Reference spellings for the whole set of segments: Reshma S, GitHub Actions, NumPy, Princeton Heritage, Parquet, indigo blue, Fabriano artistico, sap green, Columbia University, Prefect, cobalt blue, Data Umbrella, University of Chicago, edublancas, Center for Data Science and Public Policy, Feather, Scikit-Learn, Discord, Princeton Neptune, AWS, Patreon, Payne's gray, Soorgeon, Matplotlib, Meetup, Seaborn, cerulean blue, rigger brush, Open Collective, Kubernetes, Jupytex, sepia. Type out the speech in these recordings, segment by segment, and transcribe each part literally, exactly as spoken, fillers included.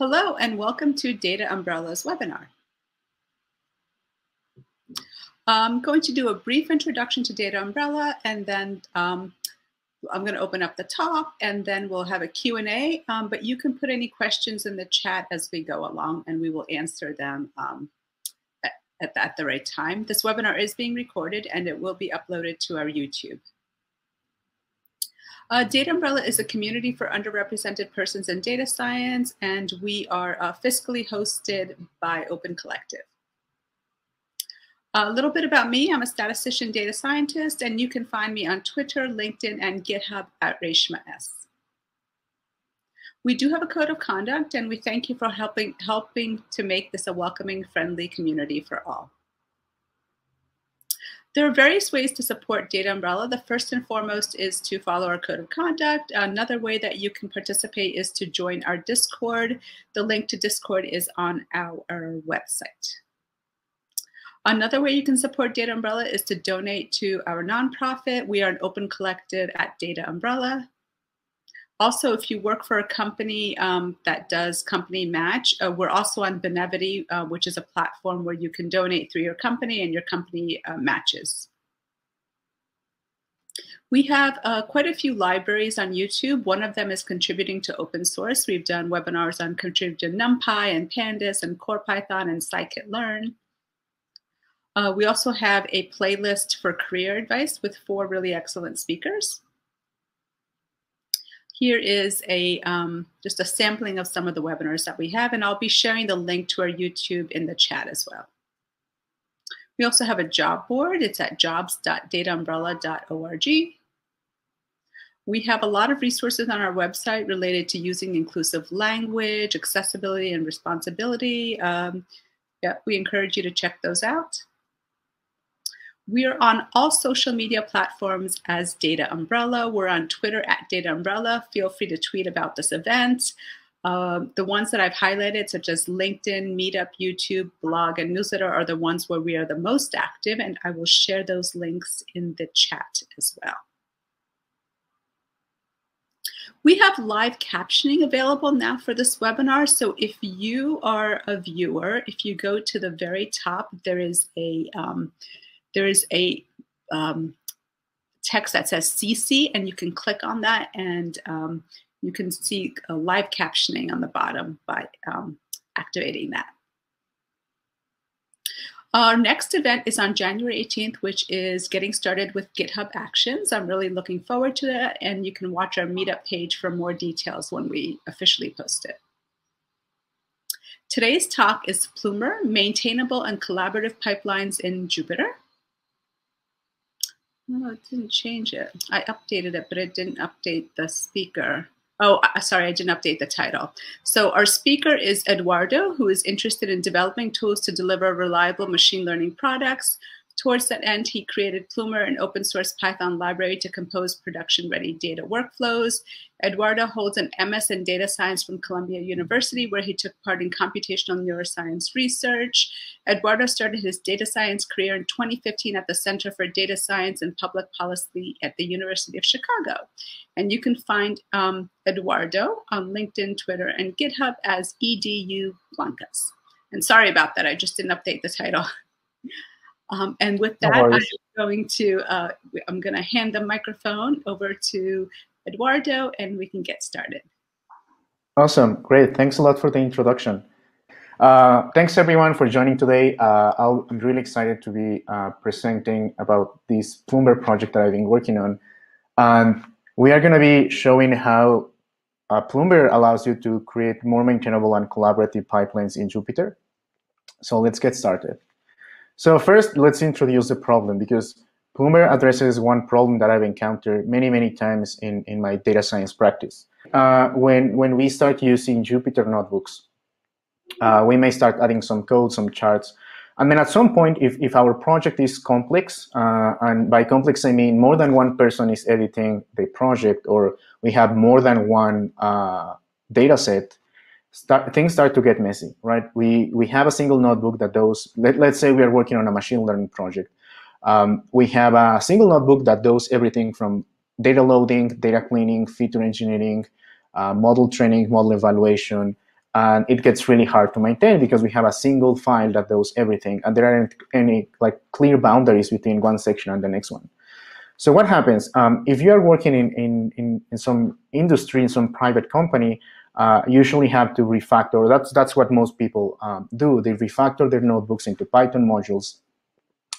Hello and welcome to Data Umbrella's webinar. I'm going to do a brief introduction to Data Umbrella, and then um, I'm going to open up the talk, and then we'll have a Q and A, um, but you can put any questions in the chat as we go along, and we will answer them um, at, at, the, at the right time. This webinar is being recorded, and it will be uploaded to our YouTube. Uh, Data Umbrella is a community for underrepresented persons in data science, and we are uh, fiscally hosted by Open Collective. A little bit about me. I'm a statistician data scientist, and you can find me on Twitter, LinkedIn, and GitHub at Reshma S. We do have a code of conduct, and we thank you for helping, helping to make this a welcoming, friendly community for all. There are various ways to support Data Umbrella. The first and foremost is to follow our code of conduct. Another way that you can participate is to join our Discord. The link to Discord is on our website. Another way you can support Data Umbrella is to donate to our nonprofit. We are an Open Collective at Data Umbrella. Also, if you work for a company um, that does company match, uh, we're also on Benevity, uh, which is a platform where you can donate through your company and your company uh, matches. We have uh, quite a few libraries on YouTube. One of them is contributing to open source. We've done webinars on contributing to NumPy and Pandas and CorePython and Scikit-Learn. Uh, we also have a playlist for career advice with four really excellent speakers. Here is a, um, just a sampling of some of the webinars that we have, and I'll be sharing the link to our YouTube in the chat as well. We also have a job board. It's at jobs dot data umbrella dot org. We have a lot of resources on our website related to using inclusive language, accessibility, and responsibility. Um, yeah, we encourage you to check those out. We are on all social media platforms as Data Umbrella. We're on Twitter at Data Umbrella. Feel free to tweet about this event. Uh, the ones that I've highlighted, such as LinkedIn, Meetup, YouTube, blog, and newsletter, are the ones where we are the most active, and I will share those links in the chat as well. We have live captioning available now for this webinar. So if you are a viewer, if you go to the very top, there is a um, There is a um, text that says C C, and you can click on that, and um, you can see a live captioning on the bottom by um, activating that. Our next event is on January eighteenth, which is getting started with GitHub Actions. I'm really looking forward to that, and you can watch our meetup page for more details when we officially post it. Today's talk is Ploomber, Maintainable and Collaborative Pipelines in Jupyter. No, oh, it didn't change it. I updated it, but it didn't update the speaker. Oh, sorry, I didn't update the title. So our speaker is Eduardo, who is interested in developing tools to deliver reliable machine learning products. Towards that end, he created Ploomber, an open source Python library to compose production-ready data workflows. Eduardo holds an M S in data science from Columbia University, where he took part in computational neuroscience research. Eduardo started his data science career in twenty fifteen at the Center for Data Science and Public Policy at the University of Chicago. And you can find um, Eduardo on LinkedIn, Twitter, and GitHub as edublancas. And sorry about that, I just didn't update the title. Um, and with that, I'm going to uh, I'm going to hand the microphone over to Eduardo, and we can get started. Awesome, great! Thanks a lot for the introduction. Uh, thanks everyone for joining today. Uh, I'm really excited to be uh, presenting about this Ploomber project that I've been working on, and we are going to be showing how uh, Ploomber allows you to create more maintainable and collaborative pipelines in Jupyter. So let's get started. So first, let's introduce the problem, because Ploomber addresses one problem that I've encountered many, many times in, in my data science practice. Uh, when, when we start using Jupyter notebooks, uh, we may start adding some code, some charts. And then at some point, if, if our project is complex, uh, and by complex, I mean more than one person is editing the project, or we have more than one uh, data set, Start, things start to get messy, right? We we have a single notebook that does, let, let's say we are working on a machine learning project. Um, we have a single notebook that does everything from data loading, data cleaning, feature engineering, uh, model training, model evaluation, And it gets really hard to maintain because we have a single file that does everything, and there aren't any like clear boundaries between one section and the next one. So what happens um, if you are working in in in, in some industry, in some private company? Uh, usually have to refactor. That's that's what most people um, do. They refactor their notebooks into Python modules,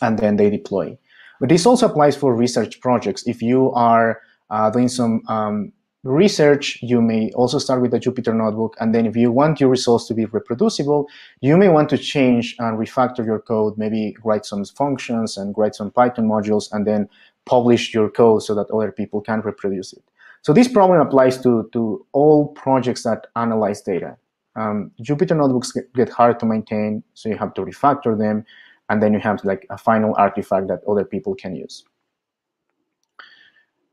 and then they deploy. But this also applies for research projects. If you are uh, doing some um, research, you may also start with a Jupyter notebook, and then if you want your results to be reproducible, you may want to change and refactor your code, maybe write some functions and write some Python modules, and then publish your code so that other people can reproduce it. So this problem applies to, to all projects that analyze data. Um, Jupyter notebooks get, get hard to maintain, so you have to refactor them, and then you have like a final artifact that other people can use.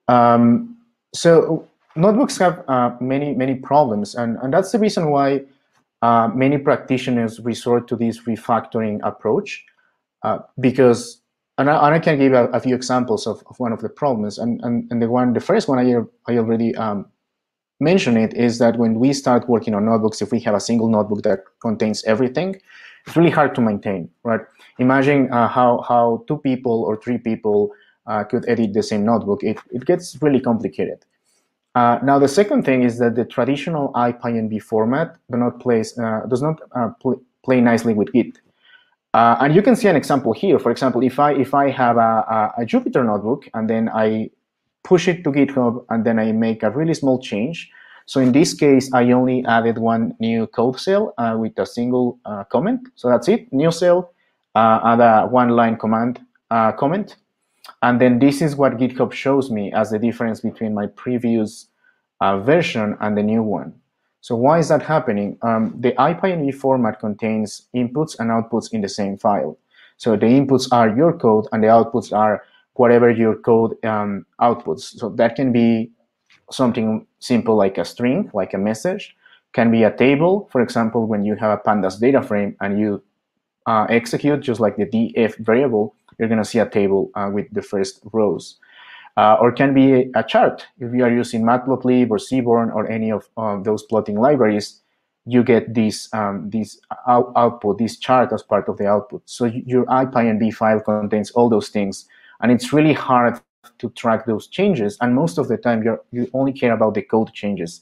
Um, so notebooks have uh, many, many problems, and, and that's the reason why uh, many practitioners resort to this refactoring approach, uh, because And I, and I can give a, a few examples of, of one of the problems. And, and, and the one, the first one I, I already um, mentioned it, is that when we start working on notebooks, if we have a single notebook that contains everything, it's really hard to maintain, right? Imagine uh, how, how two people or three people uh, could edit the same notebook. It, it gets really complicated. Uh, now, the second thing is that the traditional I P Y N B format do not place, uh, does not uh, pl play nicely with Git. Uh, and you can see an example here. For example, if I if I have a, a, a Jupyter notebook and then I push it to GitHub and then I make a really small change. So in this case, I only added one new code cell uh, with a single uh, comment. So that's it, new cell, uh, add a one-line command uh, comment. And then this is what GitHub shows me as the difference between my previous uh, version and the new one. So why is that happening? Um, the I P Y N B format contains inputs and outputs in the same file. So the inputs are your code and the outputs are whatever your code um, outputs. So that can be something simple like a string, like a message. Can be a table, for example, when you have a pandas data frame and you uh, execute just like the df variable, you're gonna see a table uh, with the first rows. Uh, or can be a chart. If you are using Matplotlib or Seaborn or any of uh, those plotting libraries, you get this um, this out output, this chart as part of the output. So your I P Y N B file contains all those things, and it's really hard to track those changes. And most of the time, you you only care about the code changes.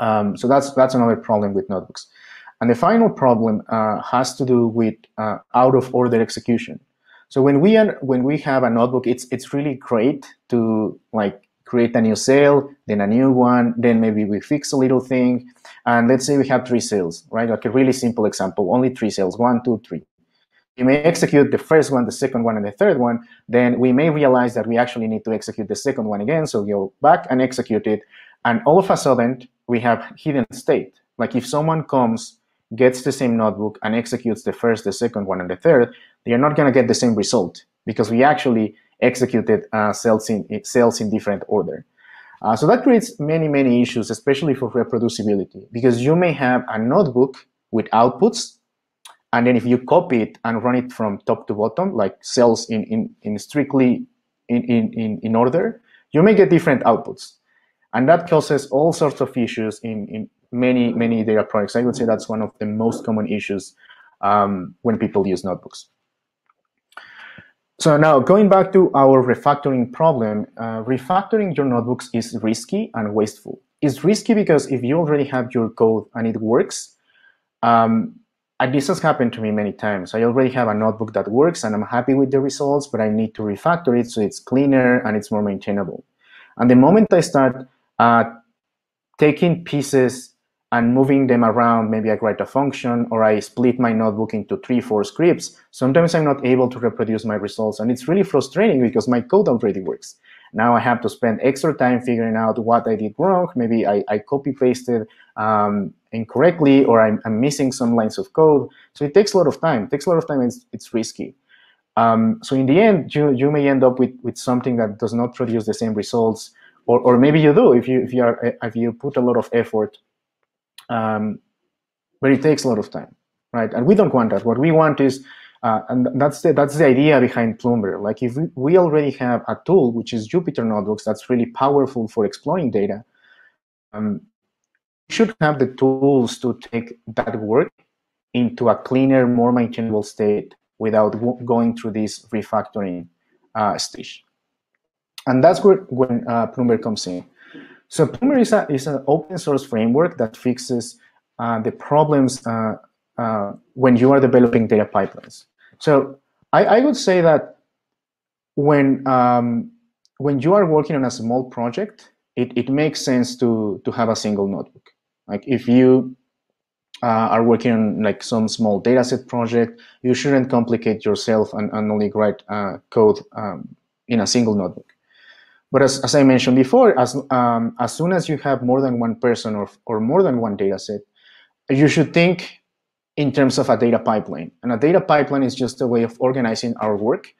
Um, so that's that's another problem with notebooks. And the final problem uh, has to do with uh, out of order execution. So when we are, when we have a notebook, it's it's really great to like create a new cell, then a new one, then maybe we fix a little thing, and let's say we have three cells, right? Like a really simple example, only three cells, one, two, three. You may execute the first one, the second one, and the third one. Then we may realize that we actually need to execute the second one again, so go back and execute it, and all of a sudden we have hidden state. Like if someone comes, gets the same notebook and executes the first, the second one, and the third, they are not going to get the same result because we actually executed uh, cells in cells in different order. Uh, so that creates many, many issues, especially for reproducibility, because you may have a notebook with outputs, and then if you copy it and run it from top to bottom, like cells in, in, in strictly in, in, in order, you may get different outputs. And that causes all sorts of issues in, in many, many data products. I would say that's one of the most common issues um, when people use notebooks. So now going back to our refactoring problem, uh, refactoring your notebooks is risky and wasteful. It's risky because if you already have your code and it works, um, and this has happened to me many times. I already have a notebook that works and I'm happy with the results, but I need to refactor it so it's cleaner and it's more maintainable. And the moment I start uh, taking pieces and moving them around, maybe I write a function or I split my notebook into three, four scripts, sometimes I'm not able to reproduce my results. And it's really frustrating because my code already works. Now I have to spend extra time figuring out what I did wrong. Maybe I, I copy-pasted um, incorrectly or I'm, I'm missing some lines of code. So it takes a lot of time. It takes a lot of time and it's, it's risky. Um, so in the end, you, you may end up with, with something that does not produce the same results, or, or maybe you do if you, if you, are, if you put a lot of effort. Um, but it takes a lot of time, right? And we don't want that. What we want is, uh, and that's the, that's the idea behind Ploomber. Like if we, we already have a tool, which is Jupyter Notebooks, that's really powerful for exploring data, um, should have the tools to take that work into a cleaner, more maintainable state without going through this refactoring uh, stage. And that's where when uh, Ploomber comes in. So Ploomber is, a, is an open source framework that fixes uh, the problems uh, uh, when you are developing data pipelines. So I, I would say that when um, when you are working on a small project, it, it makes sense to to have a single notebook. Like if you uh, are working on like some small dataset project, you shouldn't complicate yourself and, and only write uh, code um, in a single notebook. But as, as I mentioned before, as um, as soon as you have more than one person or, or more than one data set, you should think in terms of a data pipeline. And a data pipeline is just a way of organizing our work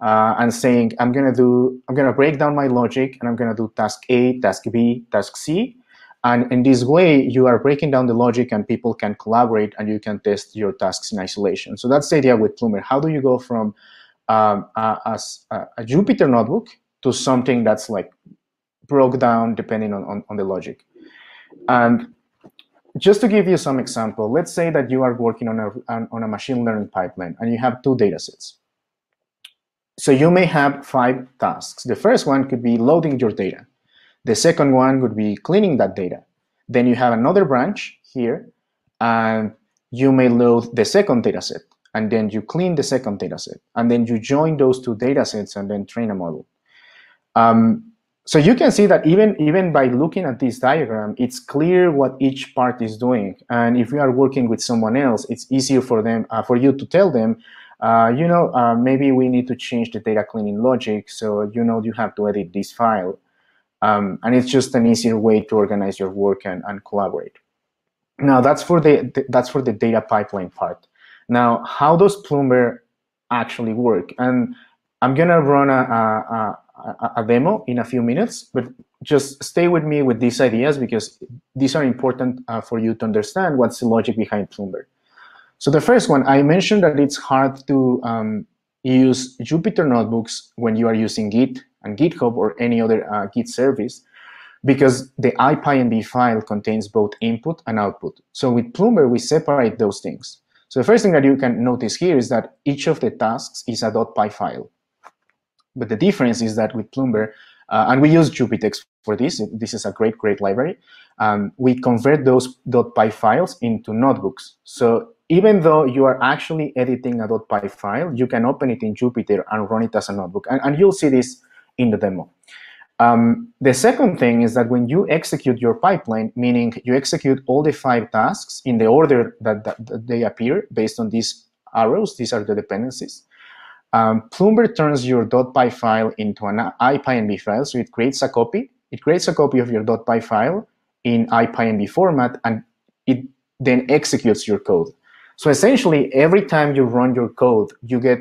uh, and saying, I'm gonna do, I'm gonna break down my logic and I'm gonna do task A, task B, task C. And in this way, you are breaking down the logic and people can collaborate and you can test your tasks in isolation. So that's the idea with Ploomber. How do you go from um, a, a, a Jupyter notebook to something that's like broke down depending on, on, on the logic? And just to give you some example, let's say that you are working on a, on a machine learning pipeline and you have two data sets. So you may have five tasks. The first one could be loading your data. The second one would be cleaning that data. Then you have another branch here and you may load the second data set and then you clean the second data set and then you join those two data sets and then train a model. Um, so you can see that even, even by looking at this diagram, it's clear what each part is doing. And if you are working with someone else, it's easier for them, uh, for you to tell them, uh, you know, uh, maybe we need to change the data cleaning logic. So, you know, you have to edit this file. Um, and it's just an easier way to organize your work and, and collaborate. Now that's for the, th- that's for the data pipeline part. Now, how does Ploomber actually work? And I'm going to run a, a, a a demo in a few minutes, but just stay with me with these ideas because these are important uh, for you to understand what's the logic behind Ploomber. So the first one, I mentioned that it's hard to um, use Jupyter notebooks when you are using Git and GitHub or any other uh, Git service because the I P Y N B file contains both input and output. So with Ploomber, we separate those things. So the first thing that you can notice here is that each of the tasks is a .py file. But the difference is that with Ploomber, uh, and we use Jupytex for this, this is a great, great library, um, we convert those .py files into notebooks. So even though you are actually editing a .py file, you can open it in Jupyter and run it as a notebook. And, and you'll see this in the demo. Um, the second thing is that when you execute your pipeline, meaning you execute all the five tasks in the order that, that, that they appear based on these arrows, these are the dependencies, Um, Ploomber turns your .py file into an I P Y N B file, so it creates a copy. It creates a copy of your .py file in I P Y N B format, and it then executes your code. So essentially, every time you run your code, you get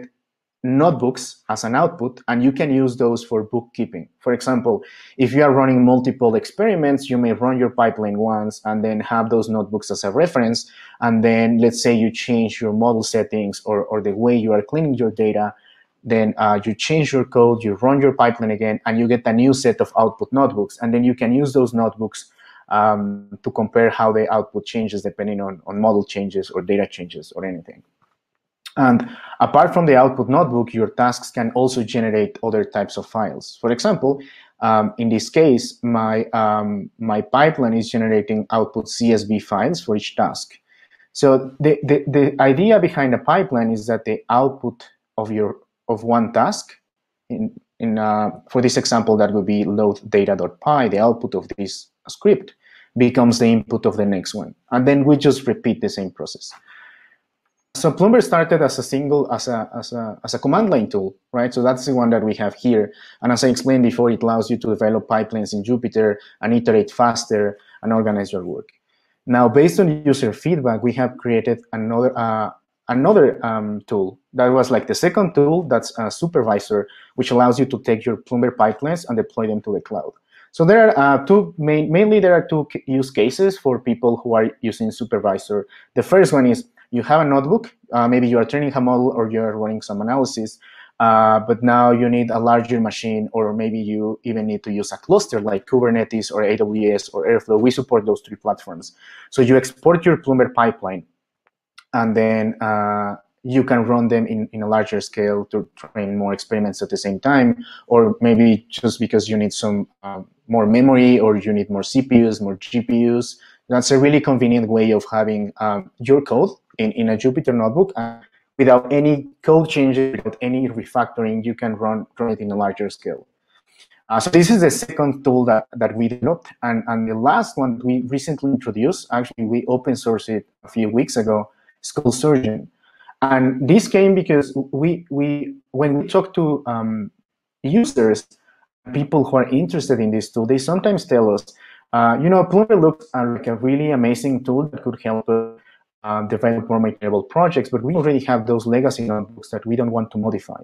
notebooks as an output, and you can use those for bookkeeping. For example, if you are running multiple experiments, you may run your pipeline once and then have those notebooks as a reference, and then let's say you change your model settings or, or the way you are cleaning your data, then uh, you change your code, you run your pipeline again, and you get a new set of output notebooks, and then you can use those notebooks um, to compare how the output changes depending on, on model changes or data changes or anything. And apart from the output notebook, your tasks can also generate other types of files. For example, um, in this case, my, um, my pipeline is generating output C S V files for each task. So the, the, the idea behind a pipeline is that the output of, your, of one task, in, in, uh, for this example, that would be load data.py, the output of this script becomes the input of the next one. And then we just repeat the same process. So Ploomber started as a single, as a, as a, as a command line tool, right? So that's the one that we have here. And as I explained before, it allows you to develop pipelines in Jupyter and iterate faster and organize your work. Now, based on user feedback, we have created another, uh, another um, tool. That was like the second tool, that's a supervisor, which allows you to take your Ploomber pipelines and deploy them to the cloud. So there are uh, two, main, mainly there are two use cases for people who are using supervisor. The first one is you have a notebook, uh, maybe you are training a model or you are running some analysis, Uh, but now you need a larger machine, or maybe you even need to use a cluster like Kubernetes or A W S or Airflow. We support those three platforms. So you export your Ploomber pipeline, and then uh, you can run them in, in a larger scale to train more experiments at the same time, or maybe just because you need some um, more memory, or you need more C P Us, more G P Us. That's a really convenient way of having um, your code in, in a Jupyter notebook. And without any code changes, without any refactoring, you can run, run it in a larger scale. Uh, so this is the second tool that, that we developed. And, and the last one we recently introduced, actually we open sourced it a few weeks ago, is called Soorgeon. And this came because we, we when we talk to um, users, people who are interested in this tool, they sometimes tell us, uh, you know, Ploomber looks like a really amazing tool that could help us Uh, develop more maintainable projects, but we already have those legacy notebooks that we don't want to modify.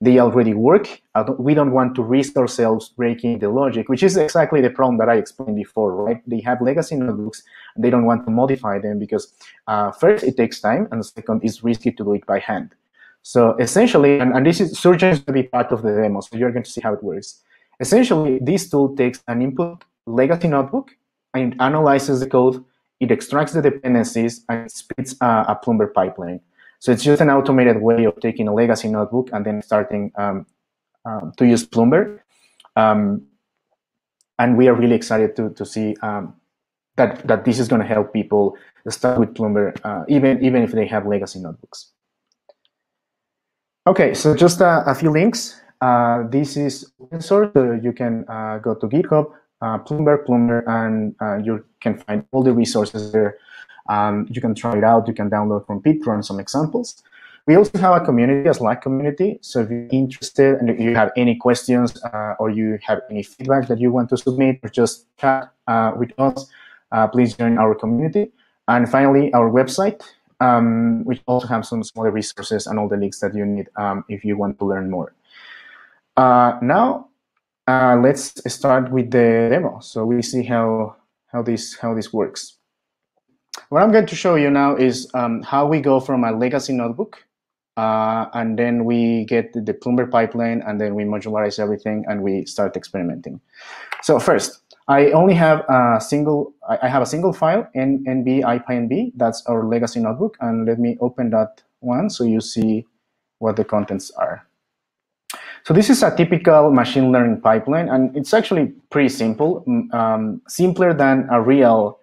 They already work. Uh, we don't want to risk ourselves breaking the logic, which is exactly the problem that I explained before, right? They have legacy notebooks. They don't want to modify them because uh, first, it takes time, and second, it's risky to do it by hand. So essentially, and, and this is Soorgeon is going to be part of the demo, so you're going to see how it works. Essentially, this tool takes an input legacy notebook and it analyzes the code. It extracts the dependencies and it spits uh, a Ploomber pipeline. So it's just an automated way of taking a legacy notebook and then starting um, um, to use Ploomber. Um, and we are really excited to, to see um, that, that this is going to help people start with Ploomber, uh, even, even if they have legacy notebooks. OK, so just uh, a few links. Uh, this is open source, so you can uh, go to GitHub. Uh, Ploomber, Ploomber, and uh, you can find all the resources there. Um, you can try it out. You can download from Patreon some examples. We also have a community, a Slack community. So if you're interested and if you have any questions uh, or you have any feedback that you want to submit or just chat uh, with us, uh, please join our community. And finally, our website, um, which also have some smaller resources and all the links that you need um, if you want to learn more. Uh, now. Uh, let's start with the demo. So we see how how this how this works. What I'm going to show you now is um, how we go from a legacy notebook, uh, and then we get the Ploomber pipeline, and then we modularize everything, and we start experimenting. So first, I only have a single. I have a single file, N B I P Y N B. That's our legacy notebook, and let me open that one so you see what the contents are. So this is a typical machine learning pipeline, and it's actually pretty simple, um, simpler than a real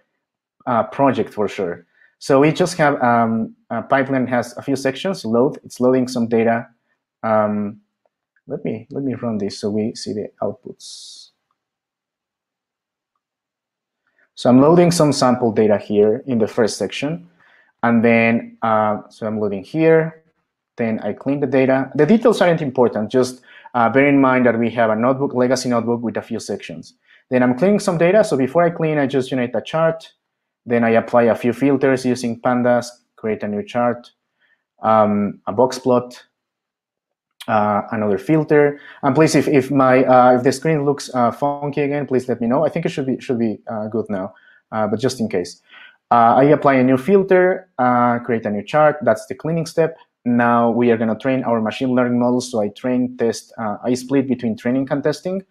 uh, project for sure. So we just have um, a pipeline has a few sections. Load, it's loading some data. Um, let me let me run this so we see the outputs. So I'm loading some sample data here in the first section, and then uh, so I'm loading here. Then I clean the data. The details aren't important. Just uh, bear in mind that we have a notebook, legacy notebook with a few sections. Then I'm cleaning some data. So before I clean, I just generate a chart. Then I apply a few filters using Pandas, create a new chart, um, a box plot, uh, another filter. And please, if if my uh, if the screen looks uh, funky again, please let me know. I think it should be should be uh, good now, uh, but just in case, uh, I apply a new filter, uh, create a new chart. That's the cleaning step. Now we are going to train our machine learning models. So I train, test, uh, I split between training and testing.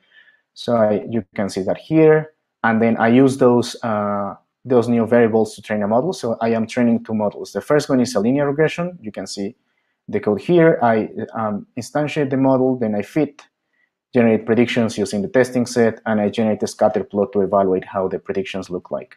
So I, you can see that here. And then I use those uh, those new variables to train a model. So I am training two models. The first one is a linear regression. You can see the code here. I um, instantiate the model, then I fit, generate predictions using the testing set, and I generate a scatter plot to evaluate how the predictions look like.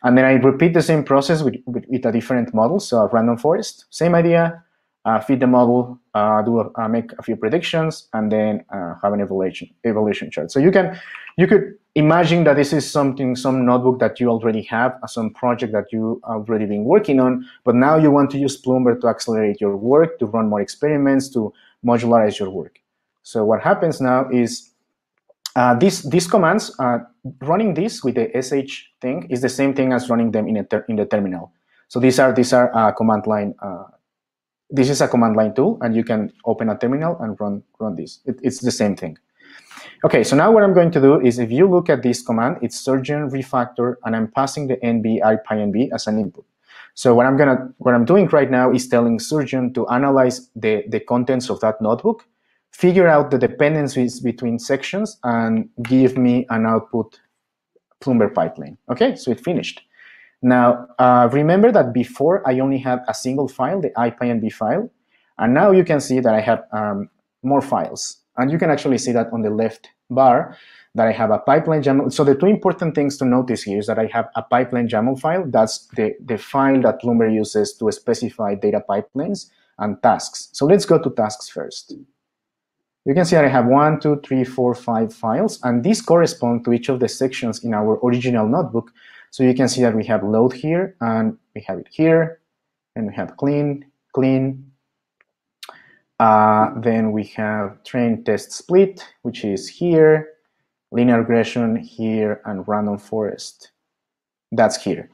And then I repeat the same process with, with, with a different model, so a random forest, same idea. Uh, feed the model, uh, do a, uh, make a few predictions, and then uh, have an evaluation evaluation chart. So you can, you could imagine that this is something, some notebook that you already have, some project that you already been working on, but now you want to use Ploomber to accelerate your work, to run more experiments, to modularize your work. So what happens now is uh, these these commands, uh, running this with the sh thing is the same thing as running them in a ter in the terminal. So these are these are uh, command line. Uh, This is a command line tool, and you can open a terminal and run run this. It, it's the same thing. Okay, so now what I'm going to do is, if you look at this command, it's Soorgeon refactor, and I'm passing the N B I P Y N B as an input. So what I'm gonna what I'm doing right now is telling Soorgeon to analyze the the contents of that notebook figure out the dependencies between sections, and give me an output Ploomber pipeline. Okay, so it finished. Now, uh, remember that before I only had a single file, the I P Y N B file, and now you can see that I have um, more files. And you can actually see that on the left bar, that I have a pipeline YAML. So the two important things to notice here is that I have a pipeline YAML file. That's the, the file that Ploomber uses to specify data pipelines and tasks. So let's go to tasks first. You can see that I have one, two, three, four, five files, and these correspond to each of the sections in our original notebook. So you can see that we have load here, and we have it here, and we have clean, clean. Uh, then we have train test split, which is here, linear regression here, and random forest. That's here.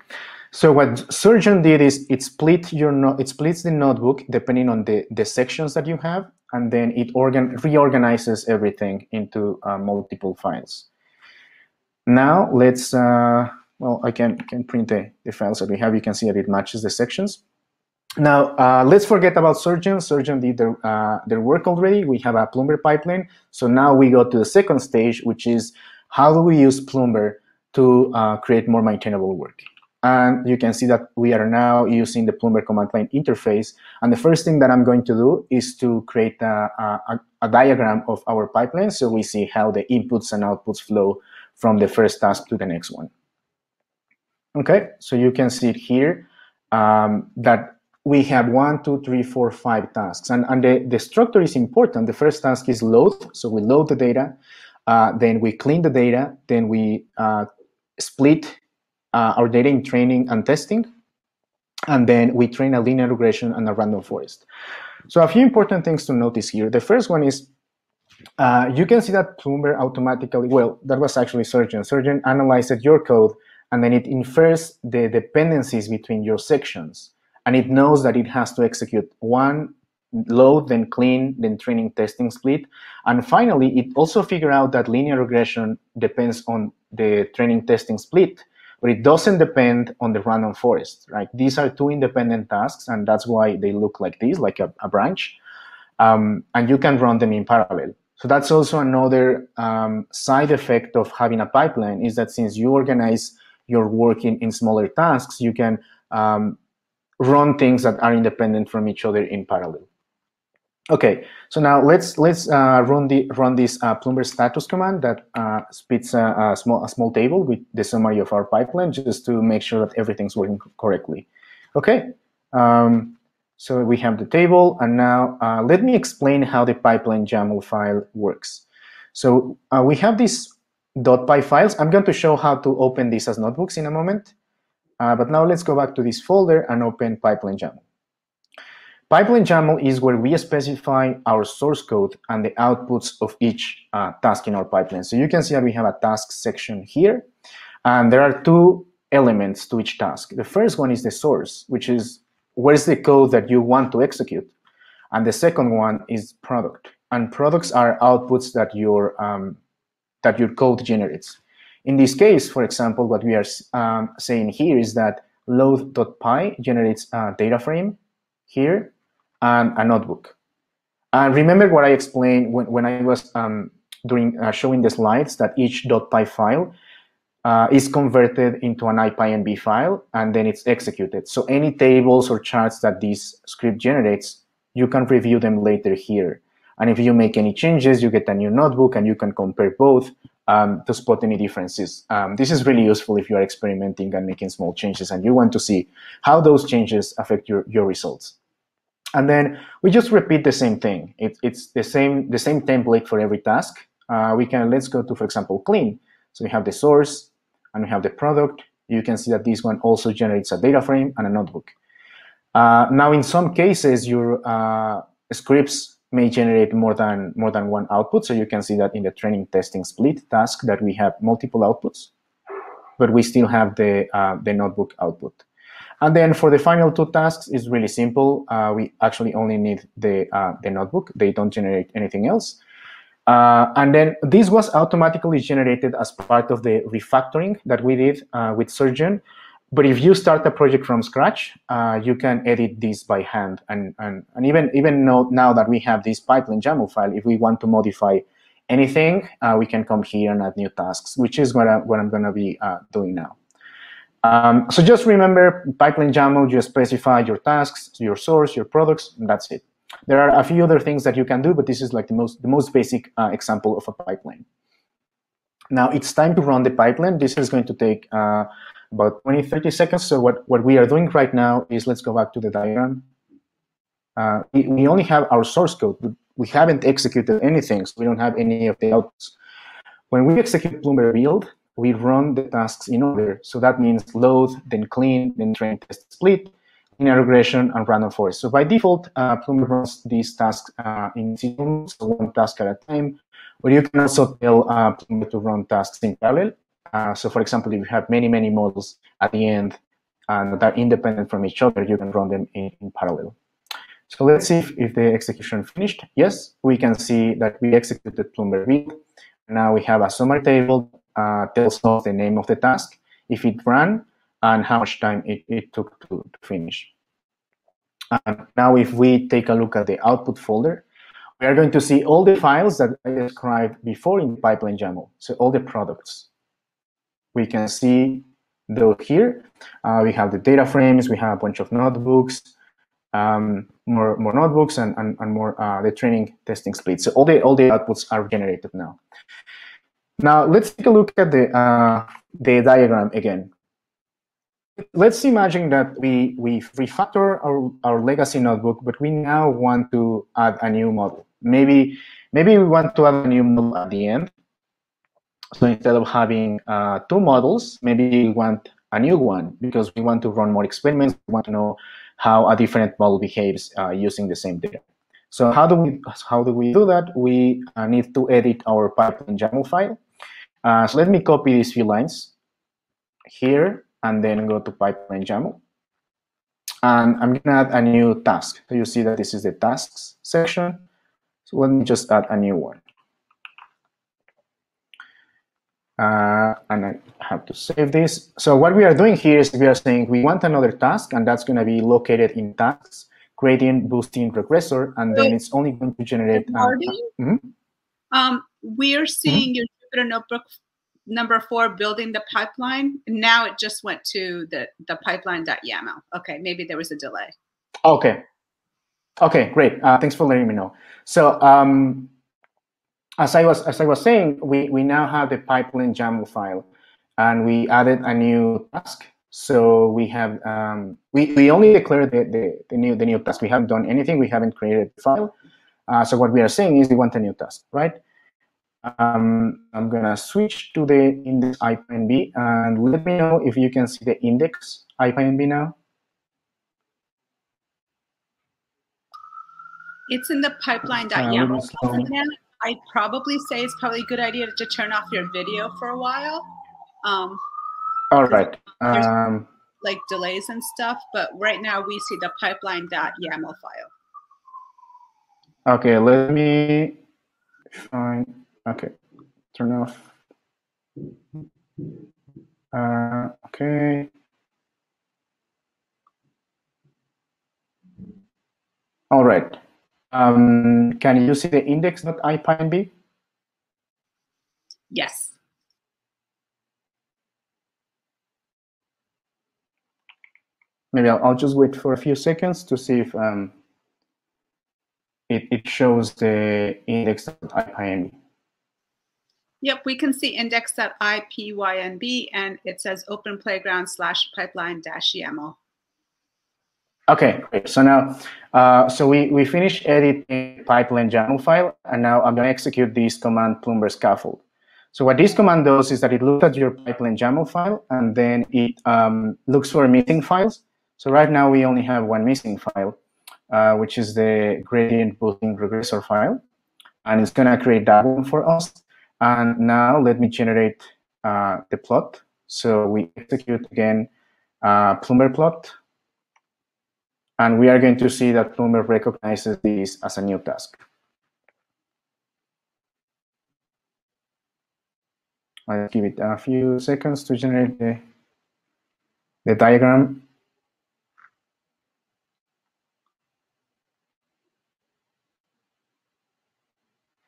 So what Soorgeon did is it split your no it splits the notebook depending on the, the sections that you have, and then it organ reorganizes everything into uh, multiple files. Now let's, uh, well, I can, can print the, the files that we have. You can see that it matches the sections. Now, uh, let's forget about Soorgeon. Soorgeon did their, uh, their work already. We have a Ploomber pipeline. So now we go to the second stage, which is how do we use Ploomber to uh, create more maintainable work? And you can see that we are now using the Ploomber command line interface. And the first thing that I'm going to do is to create a, a, a diagram of our pipeline so we see how the inputs and outputs flow from the first task to the next one. Okay, so you can see here um, that we have one, two, three, four, five tasks. And, and the, the structure is important. The first task is load. So we load the data, uh, then we clean the data, then we uh, split uh, our data in training and testing, and then we train a linear regression and a random forest. So a few important things to notice here. The first one is uh, you can see that Ploomber automatically, well, that was actually Soorgeon. Soorgeon analyzed your code, and then it infers the dependencies between your sections. And it knows that it has to execute one, load, then clean, then training, testing, split. And finally, it also figures out that linear regression depends on the training, testing, split, but it doesn't depend on the random forest, right? These are two independent tasks, and that's why they look like this, like a, a branch. Um, and you can run them in parallel. So that's also another um, side effect of having a pipeline, is that since you organize your work in, in smaller tasks, you can um, run things that are independent from each other in parallel. Okay, so now let's let's uh, run the run this uh, Ploomber status command that uh, spits a, a small a small table with the summary of our pipeline, just to make sure that everything's working correctly. Okay, um, so we have the table, and now uh, let me explain how the pipeline YAML file works. So uh, we have these .py files. I'm going to show how to open these as notebooks in a moment. Uh, but now let's go back to this folder and open pipeline YAML. Pipeline YAML is where we specify our source code and the outputs of each uh, task in our pipeline. So you can see that we have a task section here, and there are two elements to each task. The first one is the source, which is where's the code that you want to execute, and the second one is product. And products are outputs that your um, that your code generates. In this case, for example, what we are um, saying here is that load.py generates a data frame here and a notebook. And remember what I explained when, when I was um, doing uh, showing the slides, that each .py file uh, is converted into an I P Y N B file, and then it's executed. So any tables or charts that this script generates, you can review them later here. And if you make any changes, you get a new notebook, and you can compare both um, to spot any differences. Um, this is really useful if you are experimenting and making small changes, and you want to see how those changes affect your, your results. And then we just repeat the same thing. It, it's the same, the same template for every task. Uh, we can, let's go to, for example, clean. So we have the source, and we have the product. You can see that this one also generates a data frame and a notebook. Uh, now, in some cases, your uh, scripts may generate more than more than one output. So you can see that in the training testing split task that we have multiple outputs, but we still have the uh, the notebook output. And then for the final two tasks, it's really simple. Uh, we actually only need the uh, the notebook. They don't generate anything else. Uh, and then this was automatically generated as part of the refactoring that we did uh, with Soorgeon. But if you start a project from scratch, uh, you can edit this by hand. And, and, and even, even now that we have this pipeline YAML file, if we want to modify anything, uh, we can come here and add new tasks, which is what, I, what I'm going to be uh, doing now. Um, so just remember, pipeline YAML, you specify your tasks, your source, your products, and that's it. There are a few other things that you can do, but this is like the most, the most basic uh, example of a pipeline. Now it's time to run the pipeline. This is going to take uh, about twenty, thirty seconds. So what, what we are doing right now is, let's go back to the diagram. Uh, we, we only have our source code. We, we haven't executed anything, so we don't have any of the outputs. When we execute Ploomber build, we run the tasks in order. So that means load, then clean, then train, test, split, linear regression, and random forest. So by default, uh, Ploomber runs these tasks uh, in sequence, so one task at a time. But you can also tell uh, Ploomber to run tasks in parallel. Uh, so for example, if you have many, many models at the end and that are independent from each other, you can run them in, in parallel. So let's see if, if the execution finished. Yes, we can see that we executed Ploomber build. Now we have a summary table uh tells us the name of the task, if it ran, and how much time it, it took to, to finish. Um, now, if we take a look at the output folder, we are going to see all the files that I described before in pipeline YAML, so all the products. We can see those here. Uh, we have the data frames, we have a bunch of notebooks, um, more, more notebooks, and, and, and more uh, the training testing splits. So all the, all the outputs are generated now. Now, let's take a look at the, uh, the diagram again. Let's imagine that we, we refactor our, our legacy notebook, but we now want to add a new model. Maybe, maybe we want to add a new model at the end. So instead of having uh, two models, maybe we want a new one because we want to run more experiments. We want to know how a different model behaves uh, using the same data. So how do we, how do we do that? We uh, need to edit our pipeline YAML file. Uh, so let me copy these few lines here and then go to pipeline YAML. And I'm gonna add a new task. So you see that this is the tasks section. So let me just add a new one. Uh, and I have to save this. So what we are doing here is we are saying we want another task, and that's gonna be located in tasks, gradient, boosting, regressor, and then Wait, it's only going to generate. Uh, mm-hmm. um, we're seeing mm-hmm. your Jupyter notebook number four building the pipeline. Now it just went to the, the pipeline.yaml. Okay, maybe there was a delay. Okay. Okay, great. Uh, thanks for letting me know. So um, as I was as I was saying, we, we now have the pipeline YAML file, and we added a new task. So we have um, we we only declared the, the the new the new task. We haven't done anything. We haven't created the file. Uh, so what we are saying is we want a new task, right? Um, I'm gonna switch to the index I P N B and let me know if you can see the index I P N B now. It's in the pipeline.yaml. Uh, I'd probably say it's probably a good idea to turn off your video for a while. Um, All right. Um, like delays and stuff, but right now we see the pipeline.yaml file. Okay, let me find. Okay, turn off. Uh, okay. All right. Um, can you see the index.ipynb? Yes. Maybe I'll, I'll just wait for a few seconds to see if um, it, it shows the index.ipynb. Yep, we can see index.ipynb, and it says open playground slash pipeline dash YAML. Okay, great. So now, uh, so we, we finished editing the pipeline YAML file, and now I'm going to execute this command Ploomber scaffold. So what this command does is that it looks at your pipeline YAML file, and then it um, looks for missing files. So right now we only have one missing file, uh, which is the gradient boosting regressor file. And it's gonna create that one for us. And now let me generate uh, the plot. So we execute again uh, Ploomber plot. And we are going to see that Ploomber recognizes this as a new task. I'll give it a few seconds to generate the the diagram.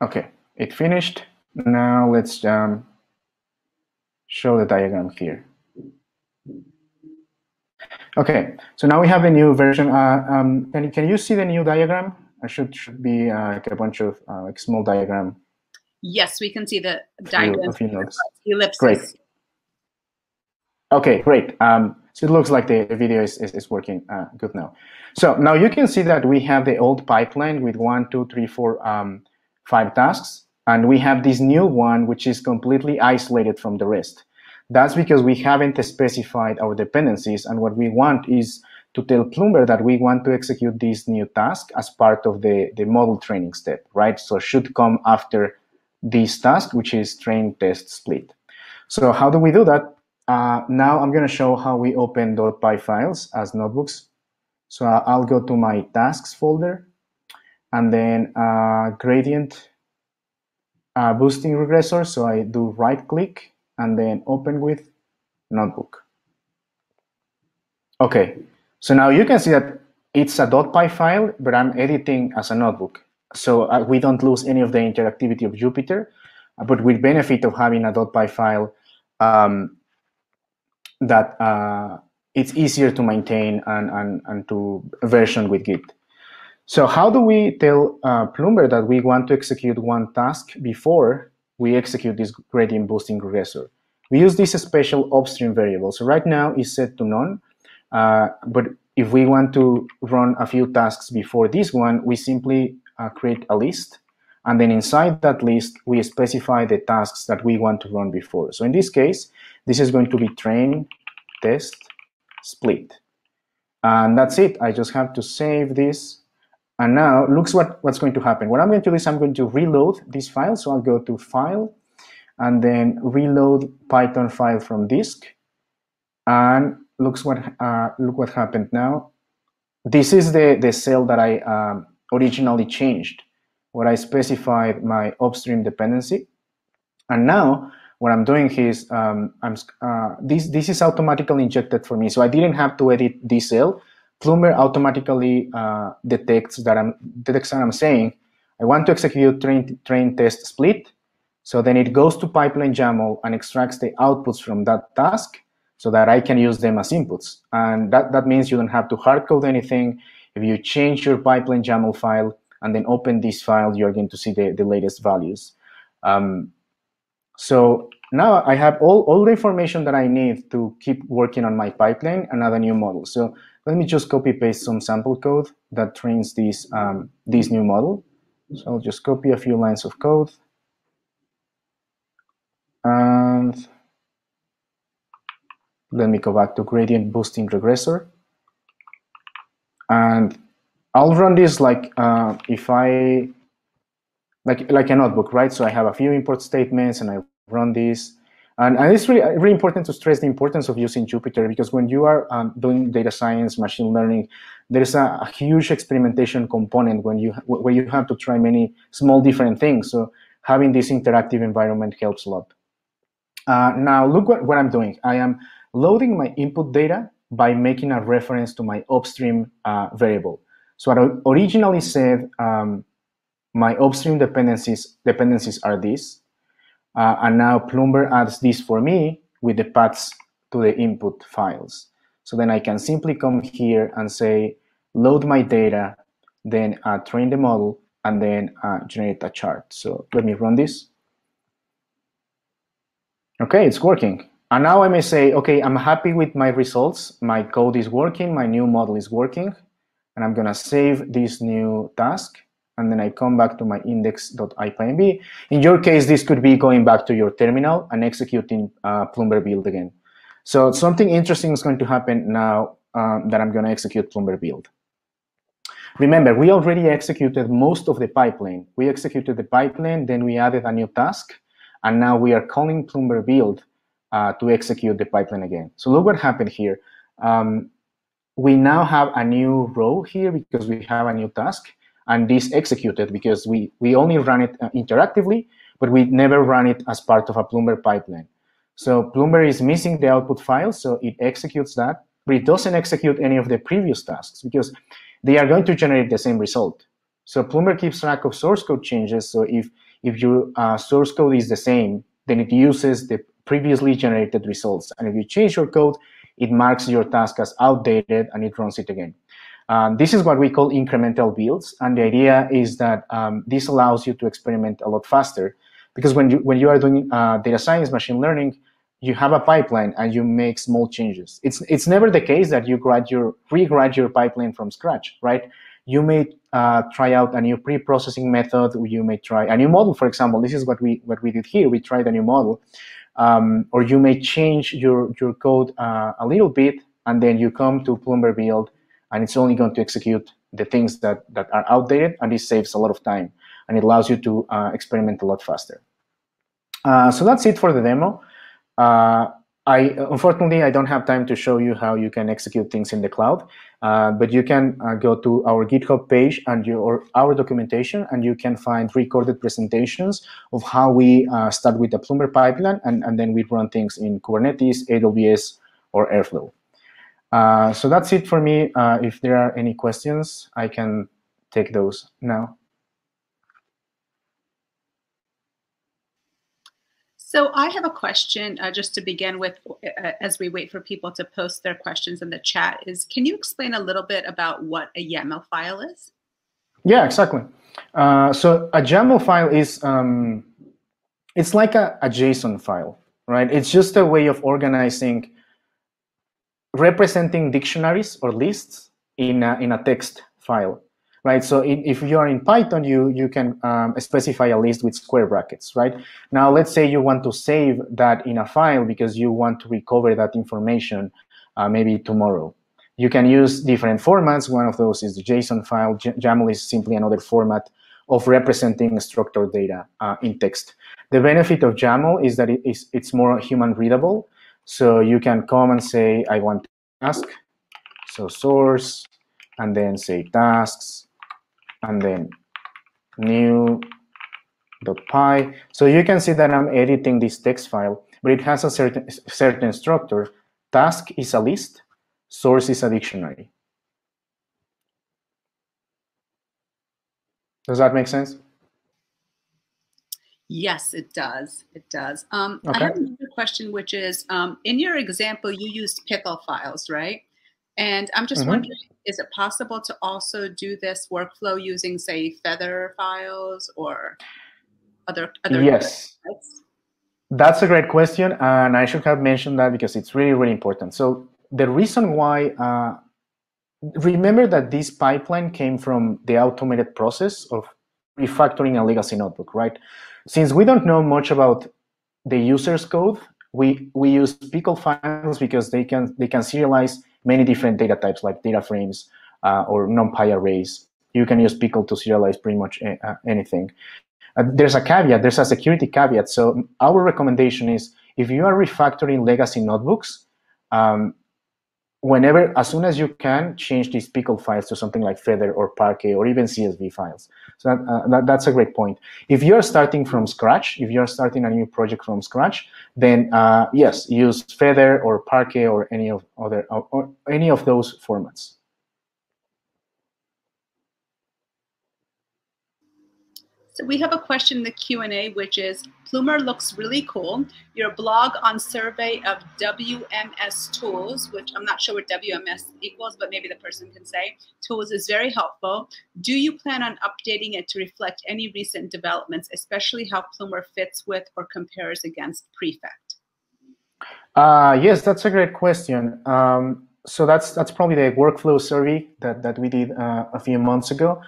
Okay, it finished. Now let's um, show the diagram here. Okay, so now we have a new version. Uh, um, can, can you see the new diagram? It should, should be uh, like a bunch of uh, like small diagram. Yes, we can see the diagram. Few, few ellipses. Great. Okay, great. Um, so it looks like the video is, is, is working uh, good now. So now you can see that we have the old pipeline with one, two, three, four, um, five tasks. And we have this new one, which is completely isolated from the rest. That's because we haven't specified our dependencies, and what we want is to tell Ploomber that we want to execute this new task as part of the, the model training step, right? So it should come after this task, which is train, test, split. So how do we do that? Uh, now I'm gonna show how we open .py files as notebooks. So I'll go to my tasks folder, and then uh, gradient uh, boosting regressor. So I do right click, and then open with notebook. Okay, so now you can see that it's a .py file, but I'm editing as a notebook. So uh, we don't lose any of the interactivity of Jupyter, but we benefit of having a .py file um, that uh, it's easier to maintain and, and, and to version with Git. So how do we tell uh, Ploomber that we want to execute one task before we execute this gradient boosting regressor? We use this special upstream variable. So right now it's set to none, uh, but if we want to run a few tasks before this one, we simply uh, create a list, and then inside that list, we specify the tasks that we want to run before. So in this case, this is going to be train, test, split. And that's it. I just have to save this. And now, looks what, what's going to happen. What I'm going to do is I'm going to reload this file. So I'll go to File, and then Reload Python File from Disk. And looks what uh, look what happened now. This is the, the cell that I um, originally changed, where I specified my upstream dependency. And now, what I'm doing is, um, I'm, uh, this, this is automatically injected for me. So I didn't have to edit this cell. Ploomber automatically uh, detects that I'm detects that I'm saying I want to execute train train test split. So then it goes to pipeline YAML and extracts the outputs from that task so that I can use them as inputs. And that, that means you don't have to hard code anything. If you change your pipeline YAML file and then open this file, you're going to see the, the latest values. Um, so now I have all, all the information that I need to keep working on my pipeline and other new models. So let me just copy paste some sample code that trains this, um, this new model. So I'll just copy a few lines of code. And let me go back to gradient boosting regressor. And I'll run this like uh, if I, like, like a notebook, right? So I have a few import statements and I run this. And, and it's really, really important to stress the importance of using Jupyter, because when you are um, doing data science, machine learning, there's a, a huge experimentation component when you where you have to try many small different things. So having this interactive environment helps a lot. Uh, now look what, what I'm doing. I am loading my input data by making a reference to my upstream uh, variable. So I originally said um, my upstream dependencies dependencies are these. Uh, and now Ploomber adds this for me with the paths to the input files. So then I can simply come here and say, load my data, then uh, train the model, and then uh, generate a chart. So let me run this. Okay, it's working. And now I may say, okay, I'm happy with my results. My code is working, my new model is working, and I'm gonna save this new task. And then I come back to my index.ipynb. In your case, this could be going back to your terminal and executing uh, Ploomber build again. So something interesting is going to happen now um, that I'm going to execute Ploomber build. Remember, we already executed most of the pipeline. We executed the pipeline, then we added a new task, and now we are calling Ploomber build uh, to execute the pipeline again. So look what happened here. Um, we now have a new row here because we have a new task. And this executed because we, we only ran it interactively, but we never ran it as part of a Ploomber pipeline. So Ploomber is missing the output file, so it executes that, but it doesn't execute any of the previous tasks because they are going to generate the same result. So Ploomber keeps track of source code changes. So if, if your uh, source code is the same, then it uses the previously generated results. And if you change your code, it marks your task as outdated and it runs it again. Um, this is what we call incremental builds. And the idea is that um, this allows you to experiment a lot faster, because when you, when you are doing uh, data science, machine learning, you have a pipeline and you make small changes. It's, it's never the case that you grad your, rewrite your pipeline from scratch, right? You may uh, try out a new pre-processing method. You may try a new model, for example. This is what we what we did here. We tried a new model. Um, or you may change your, your code uh, a little bit, and then you come to Ploomber build, and it's only going to execute the things that, that are outdated, and this saves a lot of time, and it allows you to uh, experiment a lot faster. Uh, so that's it for the demo. Uh, I, unfortunately, I don't have time to show you how you can execute things in the cloud, uh, but you can uh, go to our GitHub page and your, our documentation, and you can find recorded presentations of how we uh, start with the Ploomber pipeline, and, and then we run things in Kubernetes, A W S, or Airflow. Uh, so that's it for me. Uh, if there are any questions, I can take those now. So I have a question uh, just to begin with, uh, as we wait for people to post their questions in the chat, is can you explain a little bit about what a YAML file is? Yeah, exactly. Uh, so a YAML file is, um, it's like a, a JSON file, right? It's just a way of organizing, representing dictionaries or lists in a, in a text file. Right, so if you are in Python, you, you can um, specify a list with square brackets, right? Now, let's say you want to save that in a file because you want to recover that information uh, maybe tomorrow. You can use different formats. One of those is the JSON file. YAML is simply another format of representing structured data uh, in text. The benefit of YAML is that it is, it's more human readable. So you can come and say, I want task, so source, and then say tasks, and then new.py. So you can see that I'm editing this text file, but it has a certain, certain structure. Task is a list, source is a dictionary. Does that make sense? Yes, it does. It does. Um, okay. I have another question, which is, um, in your example, you used pickle files, right? And I'm just mm-hmm. wondering, is it possible to also do this workflow using, say, Feather files or other other? Yes, files? That's a great question, and I should have mentioned that because it's really, really important. So the reason why, uh, remember that this pipeline came from the automated process of refactoring a legacy notebook, right? Since we don't know much about the user's code, we we use pickle files because they can they can serialize many different data types like data frames uh, or NumPy arrays. You can use pickle to serialize pretty much uh, anything. Uh, there's a caveat, there's a security caveat. So our recommendation is if you are refactoring legacy notebooks, um, whenever, as soon as you can, change these pickle files to something like Feather or Parquet or even C S V files. So that, uh, that, that's a great point. If you're starting from scratch, if you're starting a new project from scratch, then uh, yes, use Feather or Parquet or any of other or, or any of those formats. So we have a question in the Q and A, which is, Ploomber looks really cool. Your blog on survey of W M S tools, which I'm not sure what W M S equals, but maybe the person can say, tools is very helpful. Do you plan on updating it to reflect any recent developments, especially how Ploomber fits with or compares against Prefect? Uh, yes, that's a great question. Um, so that's that's probably the workflow survey that, that we did uh, a few months ago.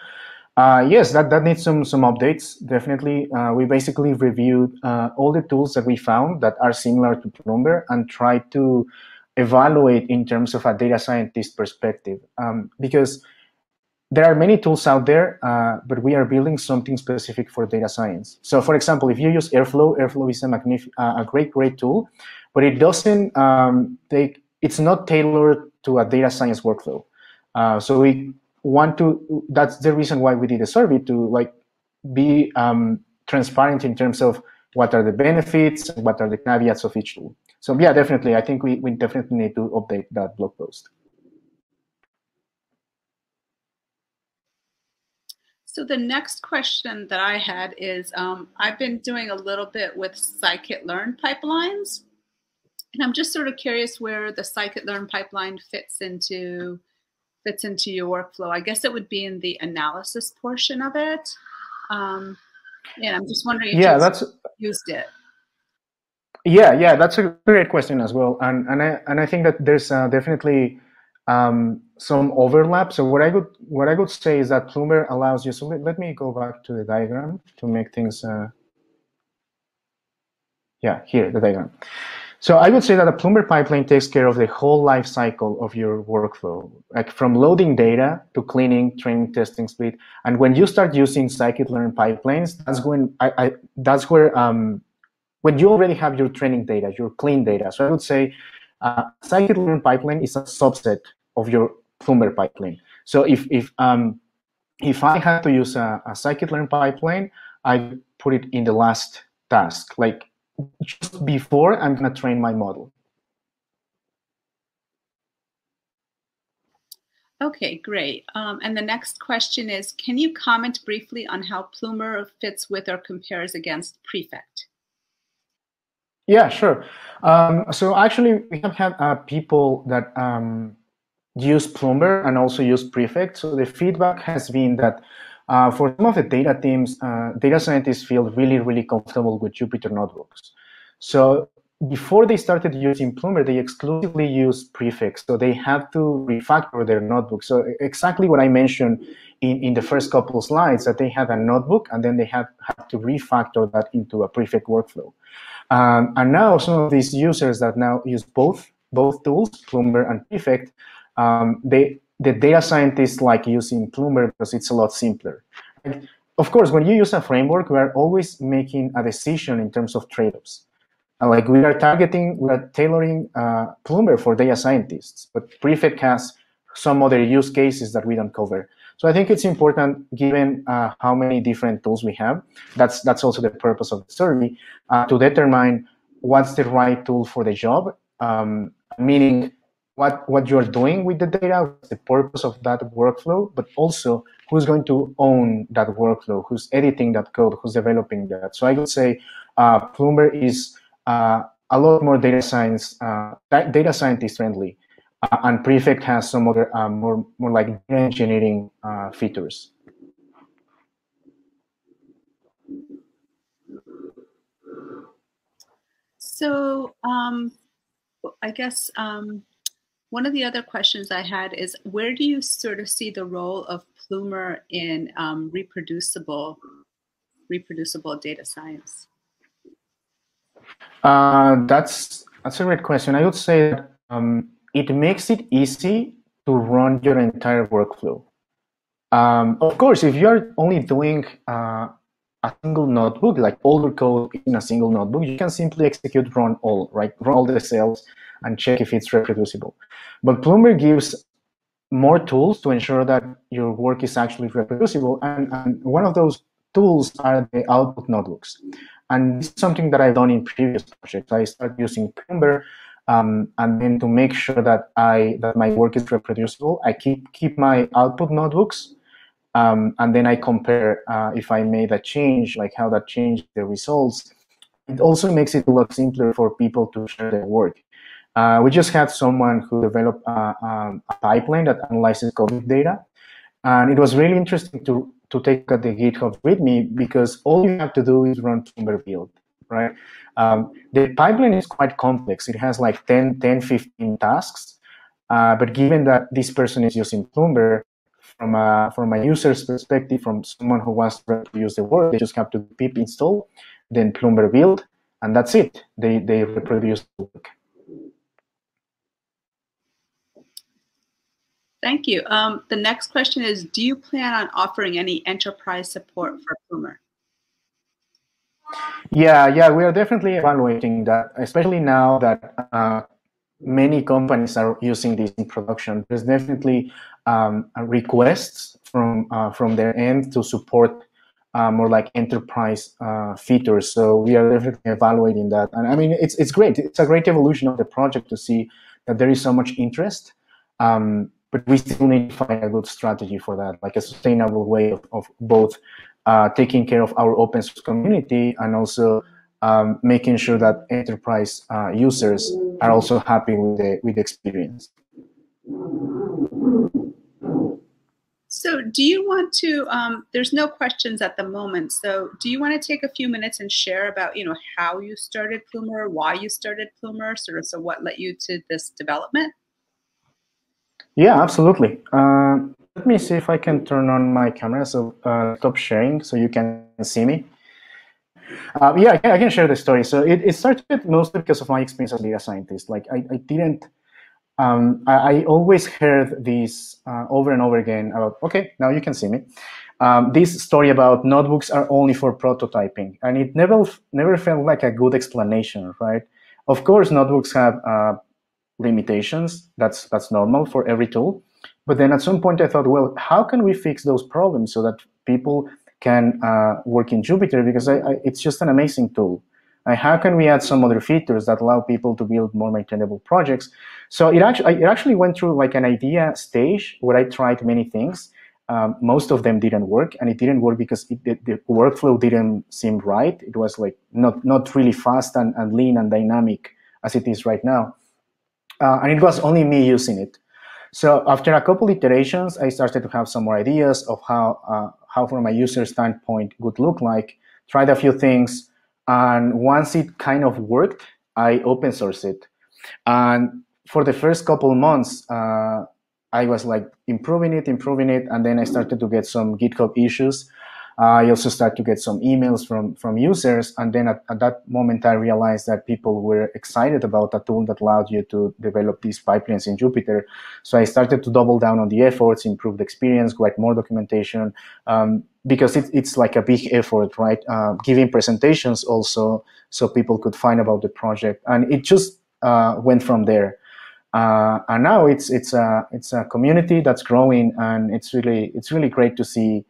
Uh, yes, that, that needs some, some updates, definitely. Uh, we basically reviewed uh, all the tools that we found that are similar to Ploomber and tried to evaluate in terms of a data scientist perspective. Um, because there are many tools out there, uh, but we are building something specific for data science. So for example, if you use Airflow, Airflow is a, magnific uh, a great, great tool, but it doesn't um, take, it's not tailored to a data science workflow. Uh, so we want to, that's the reason why we did a survey, to like be um, transparent in terms of what are the benefits, what are the caveats of each tool. So yeah, definitely, I think we, we definitely need to update that blog post. So the next question that I had is, um, I've been doing a little bit with Scikit-Learn pipelines, and I'm just sort of curious where the Scikit-Learn pipeline fits into, fits into your workflow. I guess it would be in the analysis portion of it. Um, and I'm just wondering if yeah, you that's, used it. Yeah, yeah, that's a great question as well. And, and, I, and I think that there's uh, definitely um, some overlap. So what I would what I would say is that Ploomber allows you. So let, let me go back to the diagram to make things. Uh, yeah, here the diagram. So I would say that the Ploomber pipeline takes care of the whole life cycle of your workflow, like from loading data to cleaning, training, testing, split. And when you start using Scikit-Learn pipelines, that's when I, I that's where um, when you already have your training data, your clean data. So I would say uh, Scikit-Learn pipeline is a subset of your Ploomber pipeline. So if if um, if I had to use a, a Scikit-Learn pipeline, I put it in the last task, like just before I'm gonna train my model. Okay, great. Um, and the next question is, can you comment briefly on how Ploomber fits with or compares against Prefect? Yeah, sure. Um, so actually, we have had uh, people that um, use Ploomber and also use Prefect. So the feedback has been that uh, for some of the data teams, uh, data scientists feel really, really comfortable with Jupyter notebooks. So before they started using Ploomber, they exclusively used Prefect. So they had to refactor their notebook. So exactly what I mentioned in, in the first couple slides, that they had a notebook and then they had, had to refactor that into a Prefect workflow. Um, and now some of these users that now use both both tools, Ploomber and Prefect, um, they the data scientists like using Ploomber because it's a lot simpler. And of course, when you use a framework, we are always making a decision in terms of trade-offs. Like we are targeting, we are tailoring uh, Ploomber for data scientists, but Prefect has some other use cases that we don't cover. So I think it's important, given uh, how many different tools we have, that's that's also the purpose of the survey, uh, to determine what's the right tool for the job, um, meaning what, what you're doing with the data, the purpose of that workflow, but also who's going to own that workflow, who's editing that code, who's developing that. So I would say uh, Ploomber is uh, a lot more data science, uh, data scientist friendly. Uh, and Prefect has some other uh, more more like engineering uh, features. So um, I guess um, one of the other questions I had is, where do you sort of see the role of Ploomber in um, reproducible reproducible data science? Uh, that's that's a great question. I would say that, um, it makes it easy to run your entire workflow. Um, of course, if you're only doing uh, a single notebook, like all your code in a single notebook, you can simply execute run all, right? Run all the cells and check if it's reproducible. But Ploomber gives more tools to ensure that your work is actually reproducible. And, and one of those tools are the output notebooks. And this is something that I've done in previous projects. I started using Ploomber. Um, and then to make sure that I that my work is reproducible, I keep keep my output notebooks, um, and then I compare uh, if I made a change, like how that changed the results. It also makes it a lot simpler for people to share their work. Uh, we just had someone who developed a, a pipeline that analyzes COVID data, and it was really interesting to to take the GitHub with me, because all you have to do is run Ploomber build. Right, um, the pipeline is quite complex. It has like ten, fifteen tasks. Uh, but given that this person is using Ploomber, from a from a user's perspective, from someone who wants to use the work, they just have to pip install, then Ploomber build, and that's it. They they reproduce the work. Thank you. Um, the next question is: do you plan on offering any enterprise support for Ploomber? Yeah, yeah, we are definitely evaluating that, especially now that uh, many companies are using this in production. There's definitely um, requests from uh, from their end to support uh, more like enterprise uh, features. So we are definitely evaluating that. And I mean, it's, it's great. It's a great evolution of the project to see that there is so much interest, um, but we still need to find a good strategy for that, like a sustainable way of, of both uh, taking care of our open source community and also um, making sure that enterprise uh, users are also happy with the, with the experience. So do you want to, um, there's no questions at the moment, so do you want to take a few minutes and share about, you know, how you started Ploomber, why you started Ploomber, sort of, so what led you to this development? Yeah, absolutely. Uh, let me see if I can turn on my camera, so uh, stop sharing so you can see me. Uh, yeah, I can, I can share the story. So it, it started mostly because of my experience as a data scientist. Like I, I didn't, Um, I, I always heard this uh, over and over again about, okay, now you can see me, um, this story about notebooks are only for prototyping. And it never never felt like a good explanation, right? Of course, notebooks have uh, limitations. That's, that's normal for every tool. But then at some point I thought, well, how can we fix those problems so that people can uh, work in Jupyter? Because I, I, it's just an amazing tool. How can we add some other features that allow people to build more maintainable projects? So it actually, it actually went through like an idea stage where I tried many things. Um, most of them didn't work, and it didn't work because it, it, the workflow didn't seem right. It was like not, not really fast and, and lean and dynamic as it is right now. Uh, and it was only me using it. So after a couple iterations, I started to have some more ideas of how, uh, how from a user standpoint would look like, tried a few things, and once it kind of worked, I open sourced it. And for the first couple months, uh, I was like improving it, improving it. And then I started to get some GitHub issues. Uh, I also started to get some emails from, from users. And then at, at that moment, I realized that people were excited about a tool that allowed you to develop these pipelines in Jupyter. So I started to double down on the efforts, improve the experience, get more documentation, um, because it, it's like a big effort, right? Uh, giving presentations also, so people could find about the project. And it just uh, went from there. Uh, and now it's, it's, a, it's a community that's growing, and it's really, it's really great to see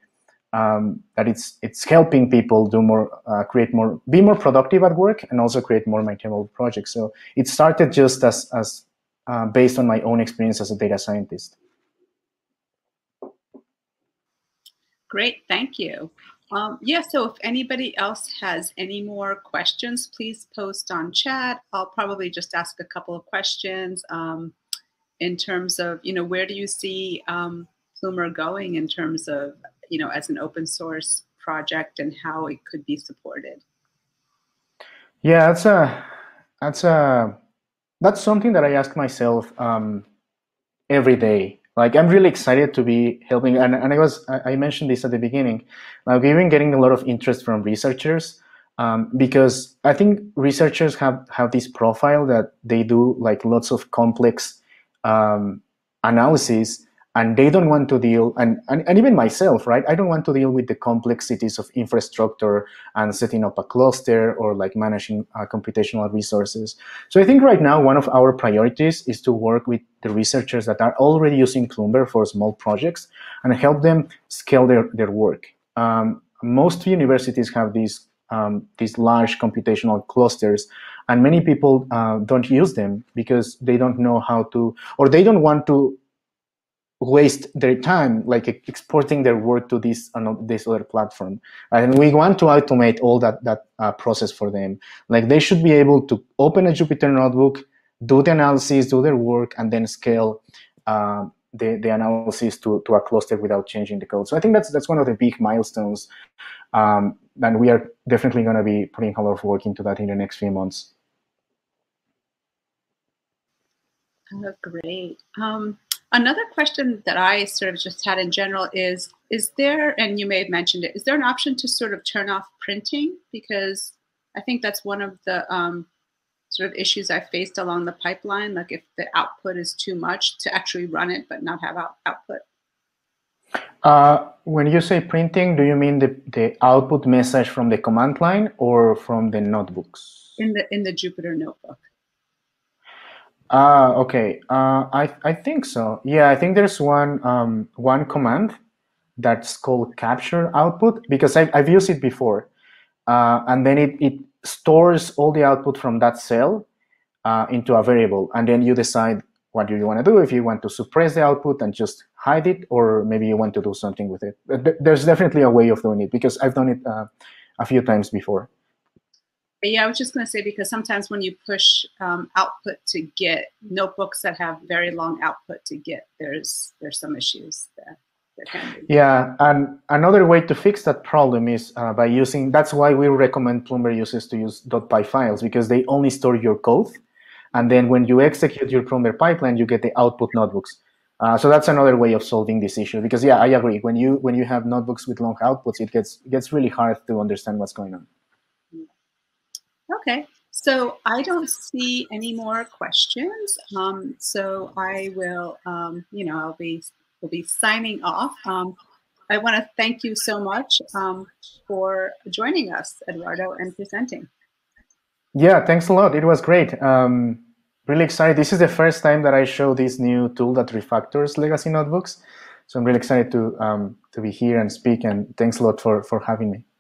um, that it's, it's helping people do more, uh, create more, be more productive at work, and also create more maintainable projects. So it started just as, as uh, based on my own experience as a data scientist. Great, thank you. Um, yeah, so if anybody else has any more questions, please post on chat. I'll probably just ask a couple of questions um, in terms of, you know, where do you see um, Ploomber going in terms of, you know, as an open source project, and how it could be supported? Yeah, that's a, that's a, that's something that I ask myself um, every day. Like, I'm really excited to be helping, and, and I was I mentioned this at the beginning. Like, we've been getting a lot of interest from researchers um, because I think researchers have, have this profile that they do like lots of complex um, analysis, and they don't want to deal, and, and, and even myself, right? I don't want to deal with the complexities of infrastructure and setting up a cluster or like managing uh, computational resources. So I think right now one of our priorities is to work with the researchers that are already using Ploomber for small projects and help them scale their, their work. Um, most universities have these, um, these large computational clusters, and many people uh, don't use them because they don't know how to, or they don't want to waste their time like exporting their work to this, uh, this other platform. And we want to automate all that, that uh, process for them. Like, they should be able to open a Jupyter notebook, do the analysis, do their work, and then scale uh, the, the analysis to, to a cluster without changing the code. So I think that's, that's one of the big milestones. Um, and we are definitely going to be putting a lot of work into that in the next few months. Oh, great. Um, another question that I sort of just had in general is, is there, and you may have mentioned it, is there an option to sort of turn off printing? Because I think that's one of the um, sort of issues I faced along the pipeline, like if the output is too much to actually run it but not have out output. Uh, when you say printing, do you mean the, the output message from the command line or from the notebooks? In the, in the Jupyter notebook. Ah, uh, okay. Uh, I, I think so. Yeah, I think there's one, um, one command that's called capture output, because I've, I've used it before. Uh, and then it, it stores all the output from that cell uh, into a variable. And then you decide what do you want to do, if you want to suppress the output and just hide it, or maybe you want to do something with it. There's definitely a way of doing it, because I've done it uh, a few times before. Yeah, I was just going to say, because sometimes when you push um, output to Git, notebooks that have very long output to Git, there's there's some issues there. Yeah, and another way to fix that problem is uh, by using, that's why we recommend Ploomber users to use .py files, because they only store your code. And then when you execute your Ploomber pipeline, you get the output notebooks. Uh, so that's another way of solving this issue, because yeah, I agree. When you when you have notebooks with long outputs, it gets gets really hard to understand what's going on. Okay, so I don't see any more questions. Um, so I will, um, you know, I'll be will be signing off. Um, I want to thank you so much um, for joining us, Eduardo, and presenting. Yeah, thanks a lot. It was great. Um, really excited. This is the first time that I show this new tool that refactors legacy notebooks. So I'm really excited to um, to be here and speak. And thanks a lot for for having me.